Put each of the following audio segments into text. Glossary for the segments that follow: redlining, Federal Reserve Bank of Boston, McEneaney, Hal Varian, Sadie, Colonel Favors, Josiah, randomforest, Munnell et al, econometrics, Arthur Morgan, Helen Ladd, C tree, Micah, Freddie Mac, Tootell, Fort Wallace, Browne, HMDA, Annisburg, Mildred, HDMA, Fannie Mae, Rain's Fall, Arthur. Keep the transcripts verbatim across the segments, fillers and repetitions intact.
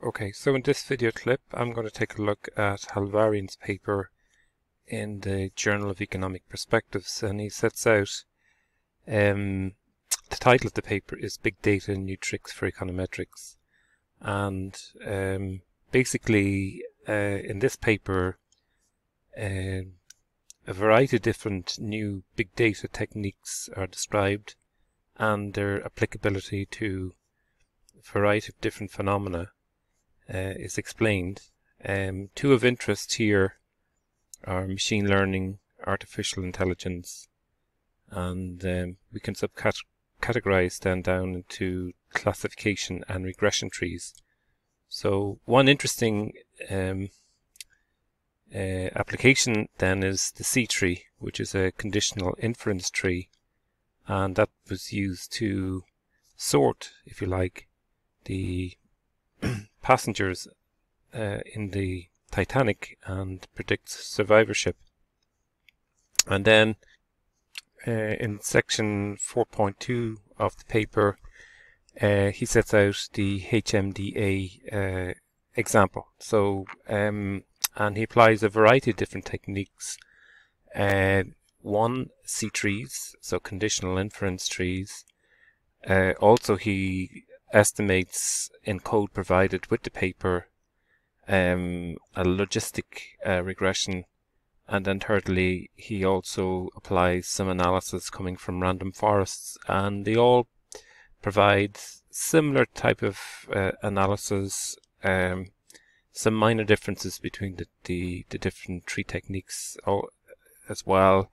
Okay, so in this video clip, I'm going to take a look at Hal Varian's paper in the Journal of Economic Perspectives, and he sets out, um, the title of the paper is Big Data and New Tricks for Econometrics. And um, basically, uh, in this paper, uh, a variety of different new big data techniques are described and their applicability to a variety of different phenomena. Uh, is explained. Um, two of interest here are machine learning, artificial intelligence, and um, we can subcategorize them down into classification and regression trees. So one interesting um, uh, application then is the C tree, which is a conditional inference tree, and that was used to sort, if you like, the passengers uh, in the Titanic and predicts survivorship. And then uh, in section four point two of the paper, uh, he sets out the H M D A uh, example. So, um, and he applies a variety of different techniques. Uh, one, C trees, so conditional inference trees. Uh, also, he estimates in code provided with the paper, um, a logistic uh, regression, and then thirdly he also applies some analysis coming from random forests, and they all provide similar type of uh, analysis, um, some minor differences between the, the, the different tree techniques as well,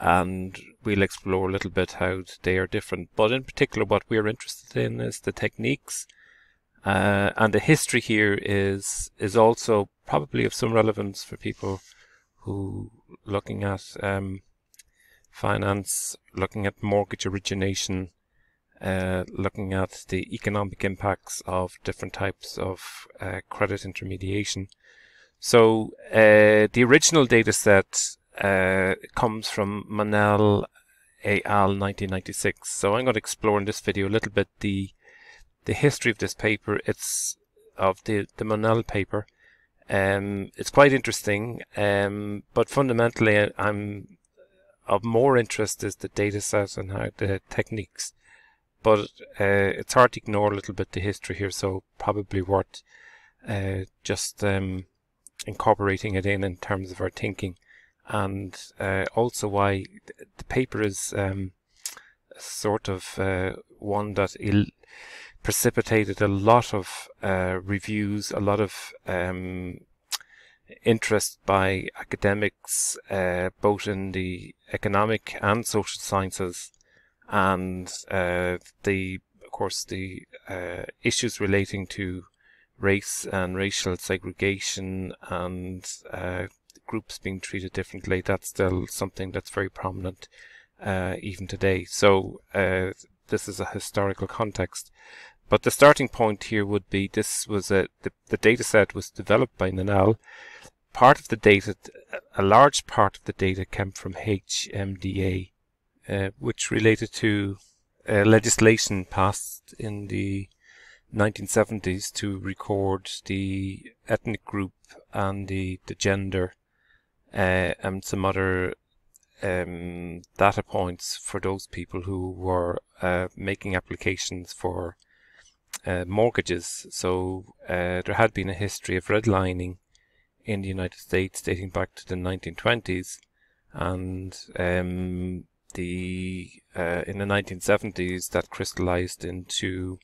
and we'll explore a little bit how they are different. But in particular what we're interested in is the techniques, uh, and the history here is is also probably of some relevance for people who looking at um, finance, looking at mortgage origination, uh, looking at the economic impacts of different types of uh, credit intermediation. So uh, the original data set Uh, it comes from Munnell et al nineteen ninety-six. So I'm going to explore in this video a little bit the the history of this paper. It's of the, the Munnell paper. Um, it's quite interesting, um, but fundamentally I'm of more interest is the data set and how the techniques. But uh, it's hard to ignore a little bit the history here, so probably worth uh, just um, incorporating it in in terms of our thinking. And uh, also why the paper is um, sort of uh, one that il precipitated a lot of uh, reviews, a lot of um, interest by academics, uh, both in the economic and social sciences, and uh, the, of course, the uh, issues relating to race and racial segregation and uh, groups being treated differently. That's still something that's very prominent uh, even today. So uh, this is a historical context, but the starting point here would be this was a the, the data set was developed by Munnell. Part of the data, a large part of the data, came from H M D A, uh, which related to uh, legislation passed in the nineteen seventies to record the ethnic group and the, the gender, Uh, and some other um, data points for those people who were uh, making applications for uh, mortgages. So uh, there had been a history of redlining in the United States dating back to the nineteen twenties, and um, the uh, in the nineteen seventies that crystallized into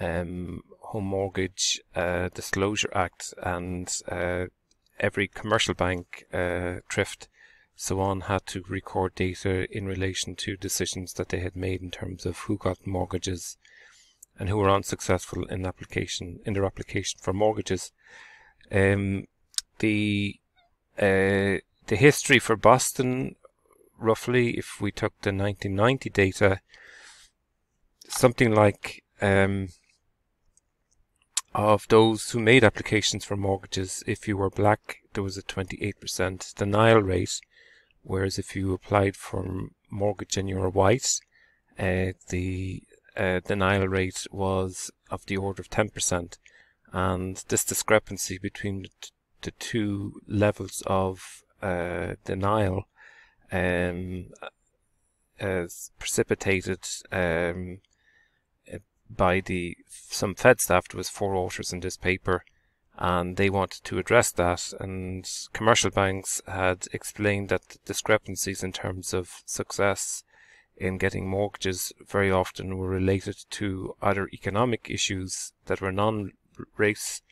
um, Home Mortgage uh, Disclosure Act, and uh, every commercial bank, uh, thrift, so on, had to record data in relation to decisions that they had made in terms of who got mortgages and who were unsuccessful in application in their application for mortgages. Um, the uh, the history for Boston, roughly, if we took the nineteen ninety data, something like um, of those who made applications for mortgages, if you were black, there was a twenty-eight percent denial rate, whereas if you applied for mortgage and you were white, uh, the uh, denial rate was of the order of ten percent. and this discrepancy between the, t the two levels of uh, denial um, as precipitated um, by the some Fed staff. There was four authors in this paper, and they wanted to address that, and commercial banks had explained that the discrepancies in terms of success in getting mortgages very often were related to either economic issues that were non-race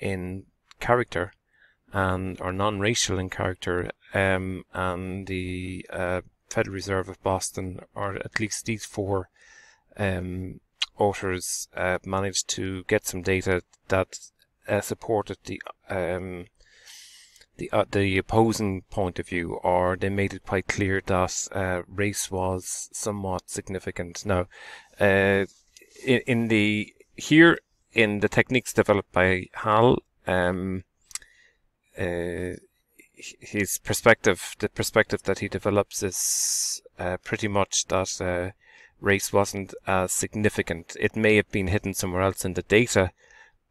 in character and or non-racial in character, um, and the uh, Federal Reserve of Boston, or at least these four um, authors, uh, managed to get some data that uh, supported the um, the uh, the opposing point of view, or they made it quite clear that uh, race was somewhat significant. Now, uh, in, in the here in the techniques developed by Hal, um, uh, his perspective, the perspective that he develops is uh, pretty much that uh, race wasn't as significant. It may have been hidden somewhere else in the data,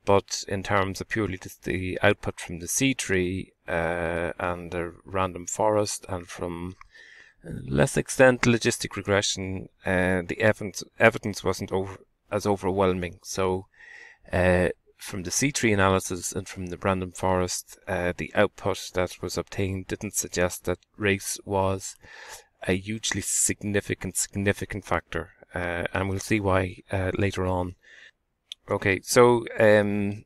but in terms of purely the output from the C tree uh, and the random forest, and from less extent logistic regression, uh, the evidence evidence wasn't over, as overwhelming. So uh, from the C tree analysis and from the random forest, uh, the output that was obtained didn't suggest that race was a hugely significant significant factor, uh, and we'll see why uh, later on. Okay, so um,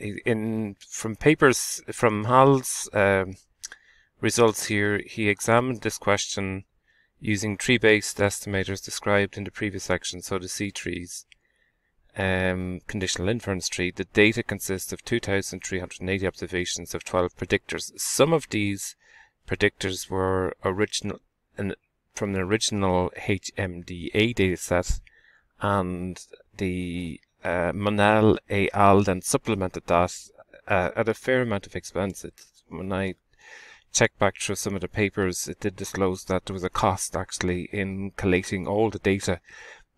in from papers from Hal's um, results here, he examined this question using tree-based estimators described in the previous section, so the C trees, um, conditional inference tree. The data consists of two thousand three hundred eighty observations of twelve predictors. Some of these predictors were original and from the original H M D A dataset, and the Uh, Munnell et al then supplemented that uh, at a fair amount of expense. It, when I checked back through some of the papers, it did disclose that there was a cost actually in collating all the data,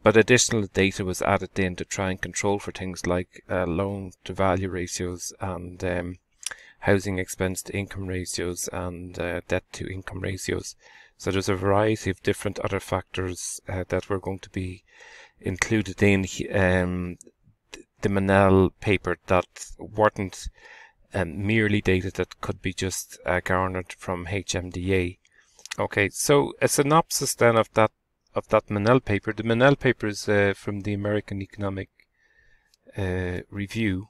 but additional data was added in to try and control for things like uh, loan to value ratios and um, housing expense to income ratios and uh, debt to income ratios. So there's a variety of different other factors uh, that were going to be included in um, the Munnell paper that weren't um, merely data that could be just uh, garnered from H M D A. Okay, so a synopsis then of that of that Munnell paper. The Munnell paper is uh, from the American Economic uh, Review,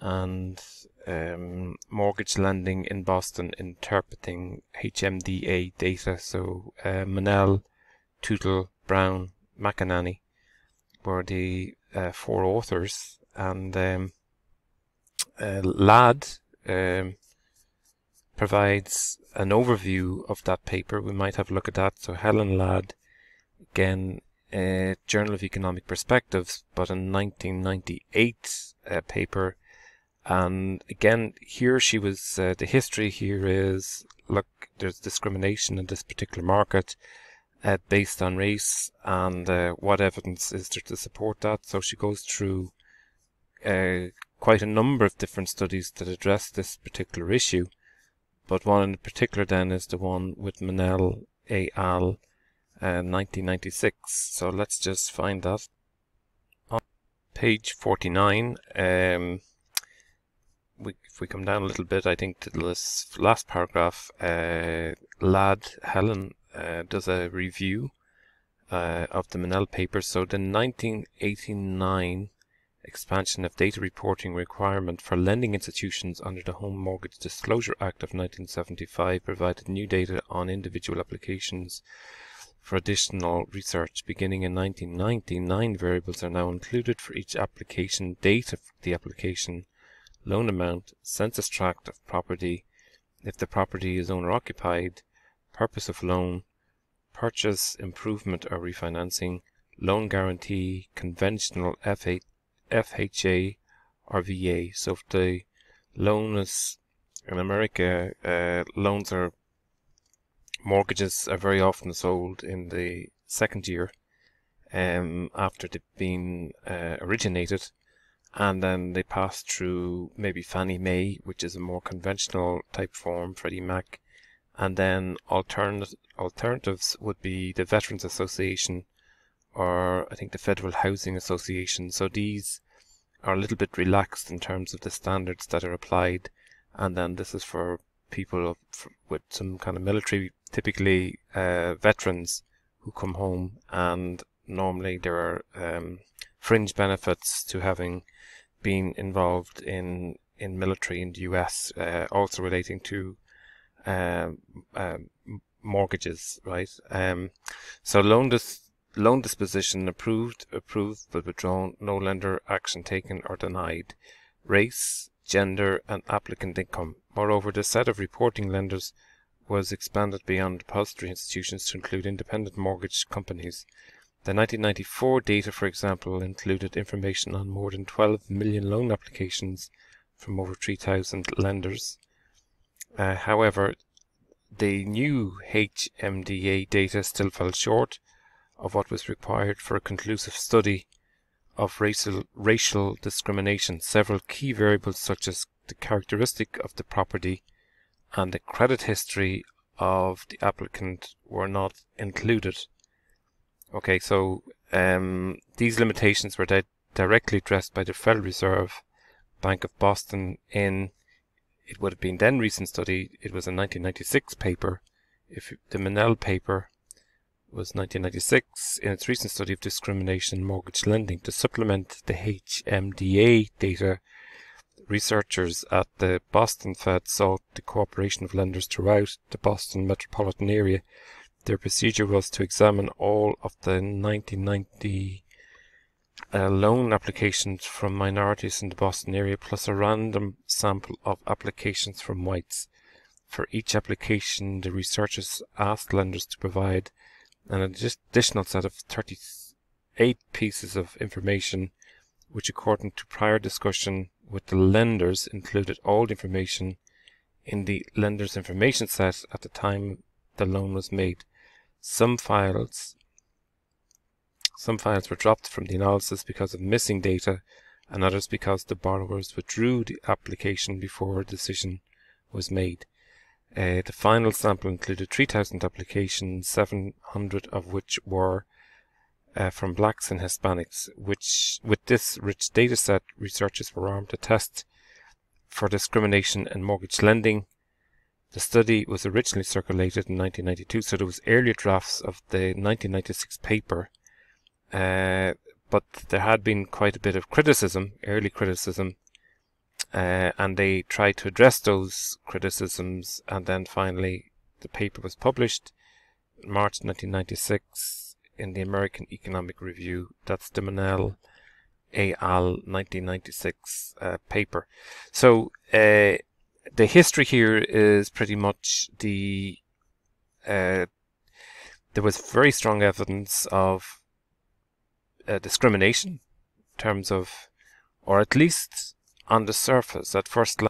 and um, mortgage lending in Boston interpreting H M D A data. So uh, Munnell, Tootell, Browne, McEneaney were the uh, four authors, and um, uh, Ladd um, provides an overview of that paper. We might have a look at that. So Helen Ladd, again, uh, Journal of Economic Perspectives, but a nineteen ninety-eight uh, paper, and again here she was uh, the history here is, look, there's discrimination in this particular market Uh, based on race, and uh, what evidence is there to support that. So she goes through uh, quite a number of different studies that address this particular issue, but one in particular then is the one with Munnell et al. Uh, nineteen ninety-six. So let's just find that on page forty-nine. Um, we, if we come down a little bit, I think, to the last, last paragraph, uh, Ladd, Helen, Uh, does a review uh, of the Munnell paper. So the nineteen eighty-nine expansion of data reporting requirement for lending institutions under the Home Mortgage Disclosure Act of nineteen seventy-five provided new data on individual applications for additional research. Beginning in nineteen ninety, nine variables are now included for each application: date of the application, loan amount, census tract of property, if the property is owner-occupied, purpose of loan, purchase, improvement or refinancing, loan guarantee, conventional F H A or V A. So if the loan is, in America, uh, loans or mortgages are very often sold in the second year um, after they've been uh, originated, and then they pass through maybe Fannie Mae, which is a more conventional type form, Freddie Mac, and then alternate, alternatives would be the Veterans Association or I think the Federal Housing Association. So these are a little bit relaxed in terms of the standards that are applied, and then this is for people with some kind of military, typically uh, veterans who come home, and normally there are um, fringe benefits to having been involved in in military in the U S, uh, also relating to um, uh, mortgages, right? Um, so loan dis loan disposition approved, approved but withdrawn, no lender action taken or denied. Race, gender and applicant income. Moreover, the set of reporting lenders was expanded beyond depository institutions to include independent mortgage companies. The nineteen ninety-four data, for example, included information on more than twelve million loan applications from over three thousand lenders. Uh, however, the new H M D A data still fell short of what was required for a conclusive study of racial, racial discrimination. Several key variables such as the characteristic of the property and the credit history of the applicant were not included. Okay, so um, these limitations were di directly addressed by the Federal Reserve Bank of Boston in, it would have been then recent study, it was a nineteen ninety-six paper, if the Munnell paper was nineteen ninety-six, in its recent study of discrimination in mortgage lending. To supplement the H M D A data, researchers at the Boston Fed sought the cooperation of lenders throughout the Boston metropolitan area. Their procedure was to examine all of the nineteen ninety uh, loan applications from minorities in the Boston area, plus a random sample of applications from whites. For each application, the researchers asked lenders to provide an additional set of thirty-eight pieces of information, which, according to prior discussion with the lenders, included all the information in the lender's information set at the time the loan was made. Some files some files were dropped from the analysis because of missing data, and others because the borrowers withdrew the application before a decision was made. Uh, the final sample included three thousand applications, seven hundred of which were Uh, from blacks and Hispanics. Which, with this rich data set, researchers were armed to test for discrimination in mortgage lending. The study was originally circulated in nineteen ninety-two, so there was earlier drafts of the nineteen ninety-six paper, uh, but there had been quite a bit of criticism, early criticism, uh, and they tried to address those criticisms, and then finally the paper was published in March nineteen ninety-six in the American Economic Review. That's the Munnell et al. nineteen ninety-six uh, paper. So uh, the history here is pretty much the uh, there was very strong evidence of uh, discrimination in terms of, or at least on the surface at first,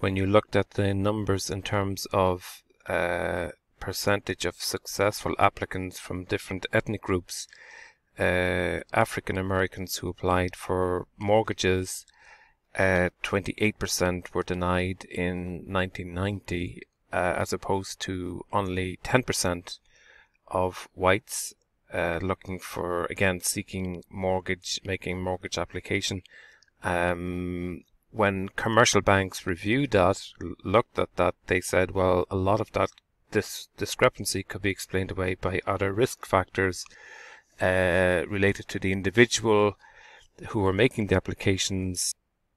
when you looked at the numbers in terms of uh, percentage of successful applicants from different ethnic groups, uh, African Americans who applied for mortgages, uh, twenty-eight percent were denied in nineteen ninety, uh, as opposed to only ten percent of whites uh, looking for, again, seeking mortgage, making mortgage application. Um, when commercial banks reviewed that, looked at that, they said, well, a lot of that This discrepancy could be explained away by other risk factors uh, related to the individual who were making the applications,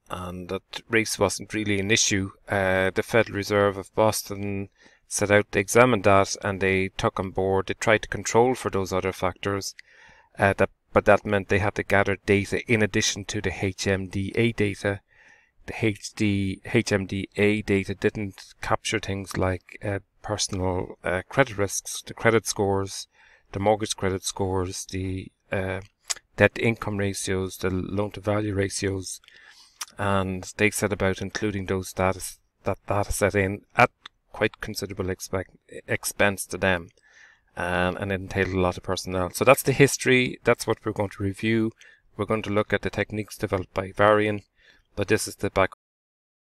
and that race wasn't really an issue. Uh, the Federal Reserve of Boston set out to examine that, and they took on board, they tried to control for those other factors, uh, that, but that meant they had to gather data in addition to the H M D A data. The H D, H M D A data didn't capture things like uh, personal uh, credit risks, the credit scores, the mortgage credit scores, the uh, debt-income ratios, the loan-to-value ratios, and they said about including those data, that data set in at quite considerable expect, expense to them, um, and it entailed a lot of personnel. So that's the history, that's what we're going to review. we're going to look at the techniques developed by Varian, but this is the back